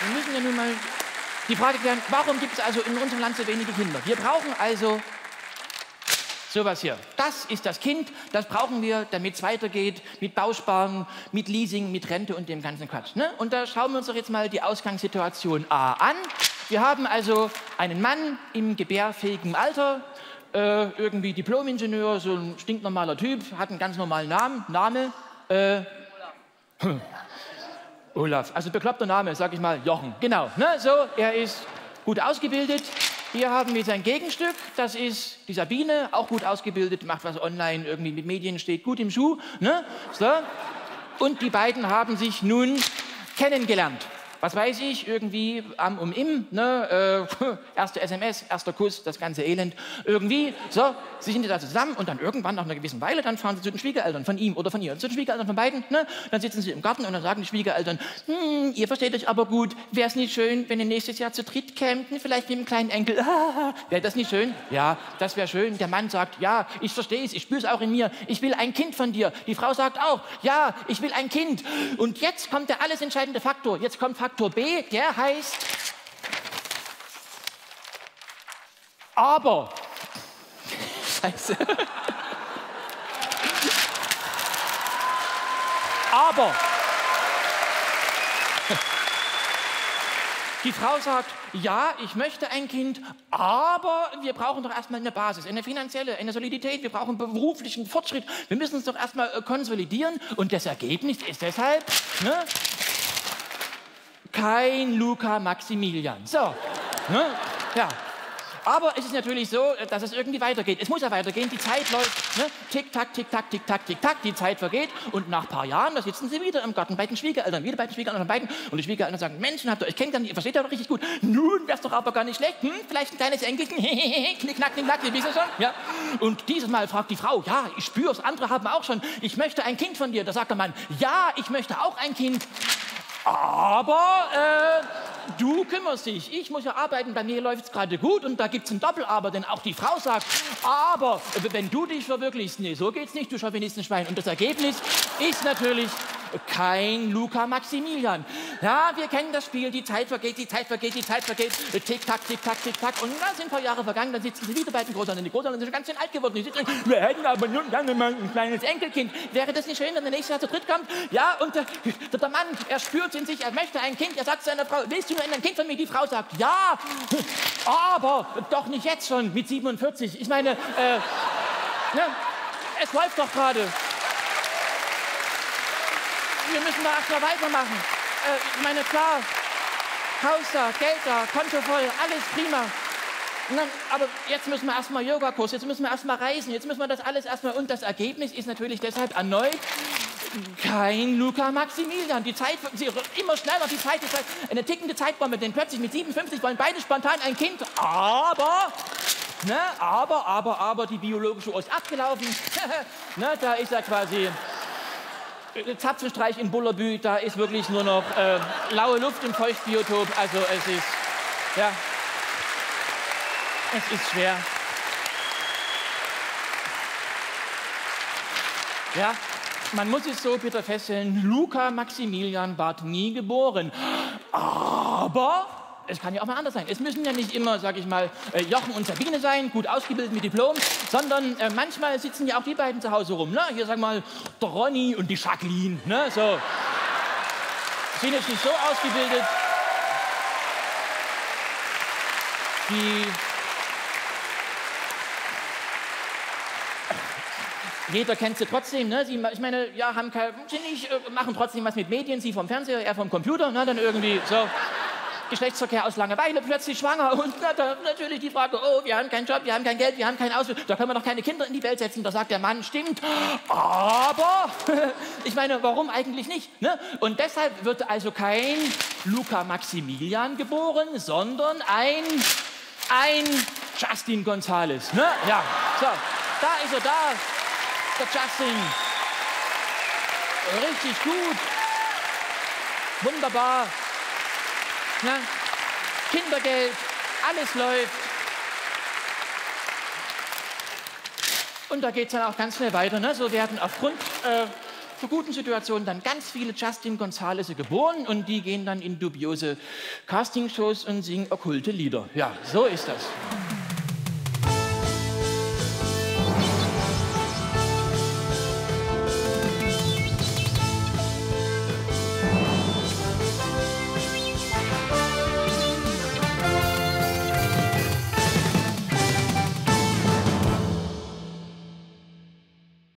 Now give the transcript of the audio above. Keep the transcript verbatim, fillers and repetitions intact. Wir müssen ja nun mal die Frage klären, warum gibt es also in unserem Land so wenige Kinder? Wir brauchen also sowas hier. Das ist das Kind, das brauchen wir, damit es weitergeht, mit Bausparen, mit Leasing, mit Rente und dem ganzen Quatsch. Ne? Und da schauen wir uns doch jetzt mal die Ausgangssituation A an. Wir haben also einen Mann im gebärfähigen Alter, äh, irgendwie Diplomingenieur, so ein stinknormaler Typ, hat einen ganz normalen Namen, Name, äh, Olaf. Olaf, also bekloppter Name, sag ich mal, Jochen, genau, ne? So, er ist gut ausgebildet. Hier haben wir sein Gegenstück, das ist die Sabine, auch gut ausgebildet, macht was online, irgendwie mit Medien, steht gut im Schuh. Ne? So. Und die beiden haben sich nun kennengelernt. Was weiß ich, irgendwie am um im, ne? äh, erste S M S, erster Kuss, das ganze Elend. Irgendwie, so, sie sind da zusammen und dann irgendwann nach einer gewissen Weile, dann fahren sie zu den Schwiegereltern von ihm oder von ihr, zu den Schwiegereltern von beiden, ne? Dann sitzen sie im Garten und dann sagen die Schwiegereltern, hm, ihr versteht euch aber gut, wäre es nicht schön, wenn ihr nächstes Jahr zu dritt kämt, vielleicht mit einem kleinen Enkel, wäre das nicht schön? Ja, das wäre schön. Der Mann sagt, ja, ich verstehe es, ich spüre es auch in mir, ich will ein Kind von dir. Die Frau sagt auch, ja, ich will ein Kind. Und jetzt kommt der alles entscheidende Faktor, jetzt kommt Faktor B, der heißt aber. Scheiße. Aber. Die Frau sagt, ja, ich möchte ein Kind, aber wir brauchen doch erstmal eine Basis, eine finanzielle, eine Solidität, wir brauchen beruflichen Fortschritt, wir müssen uns doch erstmal konsolidieren und das Ergebnis ist deshalb, ne? Kein Luca Maximilian. So. Ne? Ja. Aber es ist natürlich so, dass es irgendwie weitergeht. Es muss ja weitergehen, die Zeit läuft. Ne? Tick, tack, tick, tack, tick, tack, tick, tack. Die Zeit vergeht und nach ein paar Jahren, da sitzen sie wieder im Garten bei den Schwiegereltern, wieder bei den Schwiegereltern, beiden. Und die Schwiegereltern sagen, Mensch, habt ihr euch kennengelernt, ihr versteht ja doch richtig gut. Nun wär's doch aber gar nicht schlecht. Hm? Vielleicht ein kleines Enkelchen. Knick, knack, knick, knack, ihr wisst es schon. Ja. Und dieses Mal fragt die Frau, ja, ich spür's, andere haben auch schon. Ich möchte ein Kind von dir. Da sagt der Mann, ja, ich möchte auch ein Kind. Aber äh, du kümmerst dich, ich muss ja arbeiten, bei mir läuft es gerade gut und da gibt es ein Doppelaber, denn auch die Frau sagt, aber wenn du dich verwirklichst, nee, so geht's nicht, du Chauvinistenschwein. Und das Ergebnis ist natürlich kein Luca Maximilian. Ja, wir kennen das Spiel, die Zeit vergeht, die Zeit vergeht, die Zeit vergeht, tick, tack, tick, tack, tick, tack. Und dann sind ein paar Jahre vergangen, dann sitzen sie wieder bei den Großeltern. Die Großeltern sind schon ganz schön alt geworden. Die sitzen, wir hätten aber nun gerne mal ein kleines Enkelkind. Wäre das nicht schön, wenn der nächste Jahr zu dritt kommt? Ja, und der, der Mann, er spürt in sich, er möchte ein Kind, er sagt zu seiner Frau, willst du nur ein Kind von mir? Die Frau sagt, ja, aber doch nicht jetzt schon mit siebenundvierzig. Ich meine, äh, ne, es läuft doch gerade. Wir müssen da erstmal weitermachen. Äh, ich meine, klar, Haus da, Geld da, Konto voll, alles prima. Dann, aber jetzt müssen wir erstmal Yogakurs, jetzt müssen wir erstmal reisen, jetzt müssen wir das alles erstmal. Und das Ergebnis ist natürlich deshalb erneut kein Luca Maximilian. Die Zeit, sie, immer schneller, die Zeit, die Zeit, eine tickende Zeitbombe, denn plötzlich mit siebenundfünfzig wollen beide spontan ein Kind, aber. Ne, aber, aber, aber, die biologische Uhr ist abgelaufen. Ne, da ist er quasi. Zapfenstreich in Bullerbü, da ist wirklich nur noch äh, laue Luft im Feuchtbiotop. Also es ist, ja, es ist schwer. Ja, man muss es so bitter feststellen, Luca Maximilian ward nie geboren. Aber es kann ja auch mal anders sein. Es müssen ja nicht immer, sag ich mal, Jochen und Sabine sein, gut ausgebildet mit Diplom, sondern äh, manchmal sitzen ja auch die beiden zu Hause rum. Ne? Hier, sag mal, der Ronny und die Jacqueline. Ne? So. Sind jetzt nicht so ausgebildet. Die Jeder kennt sie trotzdem, ne? Sie, ich meine, ja, haben kein, sie nicht, machen trotzdem was mit Medien, sie vom Fernseher, er vom Computer, ne? Dann irgendwie so. Geschlechtsverkehr aus Langeweile, plötzlich schwanger und na, da, natürlich die Frage, oh, wir haben keinen Job, wir haben kein Geld, wir haben keinen Ausbildung, da können wir doch keine Kinder in die Welt setzen. Da sagt der Mann, stimmt, aber, ich meine, warum eigentlich nicht? Ne? Und deshalb wird also kein Luca Maximilian geboren, sondern ein, ein Justin Gonzales. Ne? Ja, so, da ist er da, der Justin. Richtig gut, wunderbar. Ne? Kindergeld, alles läuft. Und da geht es dann auch ganz schnell weiter. Ne? So werden aufgrund äh, zu guten Situationen dann ganz viele Justin Gonzalez geboren und die gehen dann in dubiose Castingshows und singen okkulte Lieder. Ja, so ist das.